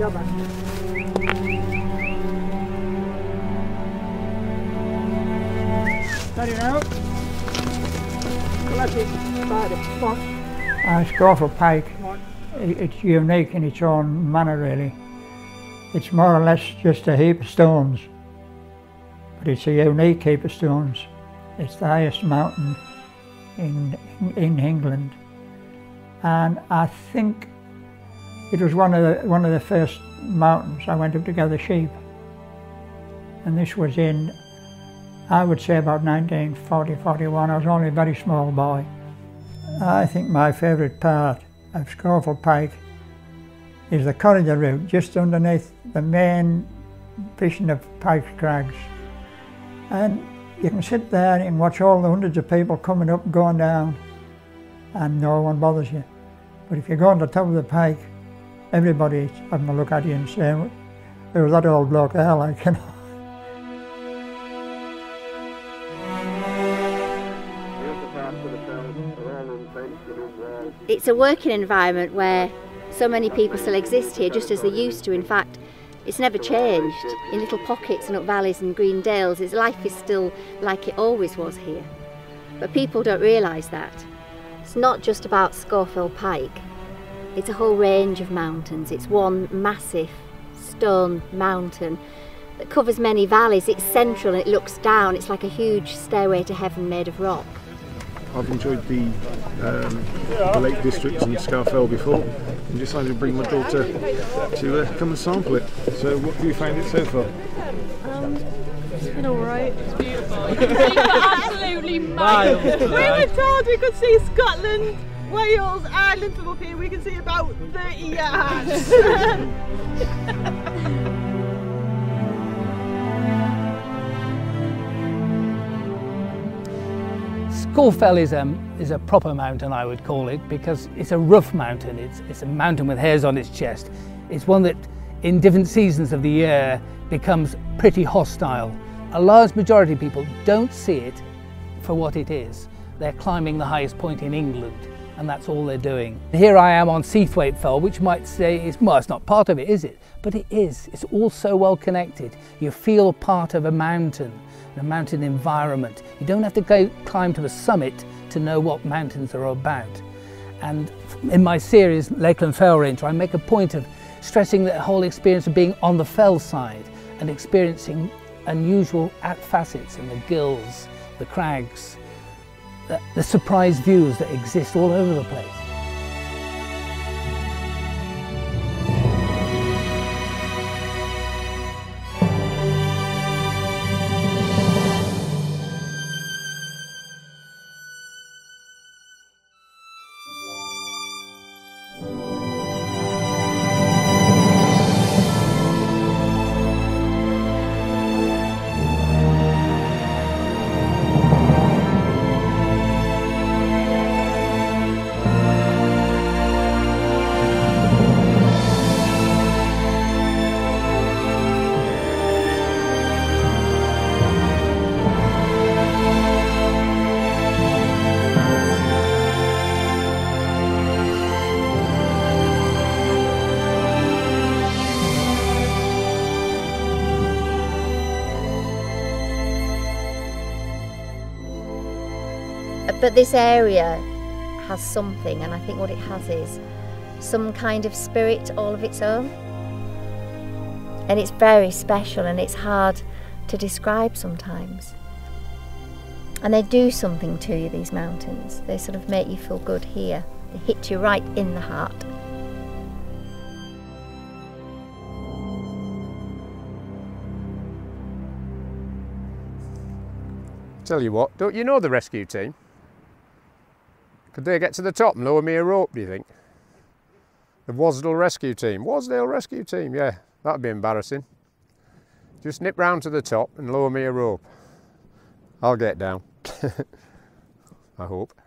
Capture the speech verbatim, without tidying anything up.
Uh, Scafell Pike, it's unique in its own manner really. It's more or less just a heap of stones, but it's a unique heap of stones. It's the highest mountain in, in, in England, and I think it was one of, the, one of the first mountains I went up to gather sheep, and this was in, I would say, about nineteen forty, forty-one. I was only a very small boy. I think my favourite part of Scafell Pike is the corridor route just underneath the main vision of Pike's Crags. And you can sit there and watch all the hundreds of people coming up, going down, and no one bothers you. But if you go on the top of the pike, everybody's having a look at you and saying, "Who's that old bloke there?" Like, you know. It's a working environment where so many people still exist here, just as they used to. In fact, it's never changed. In little pockets and up valleys and green dales, its life is still like it always was here. But people don't realise that. It's not just about Scafell Pike. It's a whole range of mountains. It's one massive stone mountain that covers many valleys. It's central and it looks down. It's like a huge stairway to heaven made of rock. I've enjoyed the, um, the Lake District and Scafell before, and decided to bring my daughter to uh, come and sample it. So what have you found it so far? Um, it's been alright. It's beautiful. You can see absolutely miles. We were told we could see Scotland, Wales, Ireland from up here. We can see about thirty yards. Scafell is, um, is a proper mountain, I would call it, because it's a rough mountain. It's, it's a mountain with hairs on its chest. It's one that in different seasons of the year becomes pretty hostile. A large majority of people don't see it for what it is. They're climbing the highest point in England, and that's all they're doing. Here I am on Seathwaite Fell, which might say, is, well, it's not part of it, is it? But it is. It's all so well connected. You feel part of a mountain, a mountain environment. You don't have to go climb to the summit to know what mountains are about. And in my series, Lakeland Fell Ranger, I make a point of stressing the whole experience of being on the fell side and experiencing unusual facets in the gills, the crags, the, the surprise views that exist all over the place. But this area has something, and I think what it has is some kind of spirit all of its own. And it's very special, and it's hard to describe sometimes. And they do something to you, these mountains. They sort of make you feel good here. They hit you right in the heart. Tell you what, don't you know the rescue team? Could they get to the top and lower me a rope, do you think? The Wasdale Rescue Team. Wasdale Rescue Team, yeah. That'd be embarrassing. Just nip round to the top and lower me a rope. I'll get down. I hope.